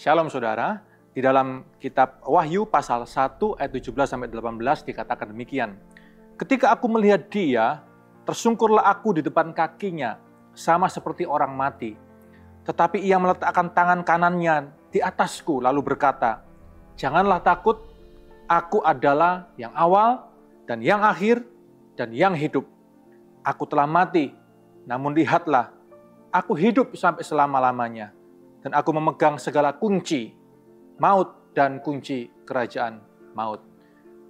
Shalom saudara, di dalam kitab Wahyu pasal 1 ayat 17-18 dikatakan demikian. Ketika aku melihat dia, tersungkurlah aku di depan kakinya, sama seperti orang mati. Tetapi ia meletakkan tangan kanannya di atasku lalu berkata, "Janganlah takut, aku adalah yang awal dan yang akhir dan yang hidup. Aku telah mati, namun lihatlah, aku hidup sampai selama-lamanya. Dan aku memegang segala kunci maut dan kunci kerajaan maut."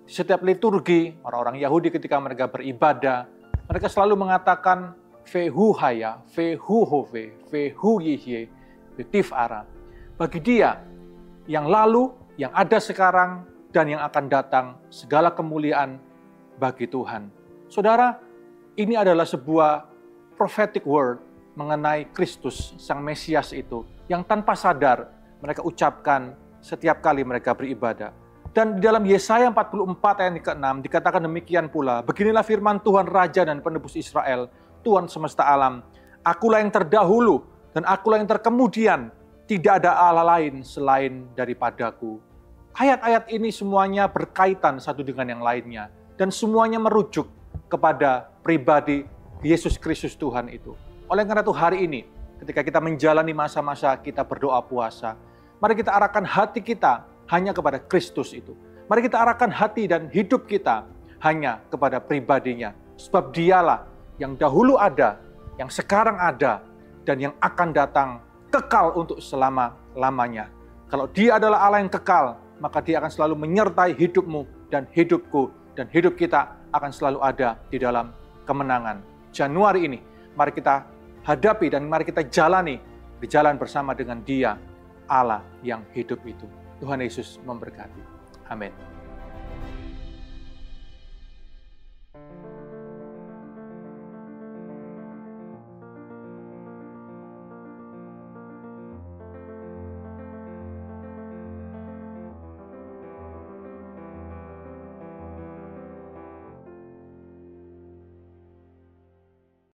Di setiap liturgi, orang-orang Yahudi ketika mereka beribadah, mereka selalu mengatakan Fehu haya, fehu hove, fehu yihye, betif ara. Bagi dia, yang lalu, yang ada sekarang, dan yang akan datang, segala kemuliaan bagi Tuhan. Saudara, ini adalah sebuah prophetic word mengenai Kristus, Sang Mesias itu, yang tanpa sadar mereka ucapkan setiap kali mereka beribadah. Dan di dalam Yesaya 44 ayat ke-6 dikatakan demikian pula, "Beginilah firman Tuhan Raja dan Penebus Israel, Tuhan semesta alam, akulah yang terdahulu dan akulah yang terkemudian, tidak ada Allah lain selain daripadaku." Ayat-ayat ini semuanya berkaitan satu dengan yang lainnya, dan semuanya merujuk kepada pribadi Yesus Kristus Tuhan itu. Oleh karena itu hari ini, ketika kita menjalani masa-masa kita berdoa puasa, mari kita arahkan hati kita hanya kepada Kristus itu. Mari kita arahkan hati dan hidup kita hanya kepada pribadinya. Sebab dialah yang dahulu ada, yang sekarang ada, dan yang akan datang kekal untuk selama-lamanya. Kalau dia adalah Allah yang kekal, maka dia akan selalu menyertai hidupmu dan hidupku. Dan hidup kita akan selalu ada di dalam kemenangan. Januari ini, mari kita hadapi dan mari kita jalani di jalan bersama dengan Dia, Allah yang hidup itu. Tuhan Yesus memberkati. Amin.